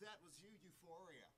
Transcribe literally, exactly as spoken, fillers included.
that was you, Euphoria.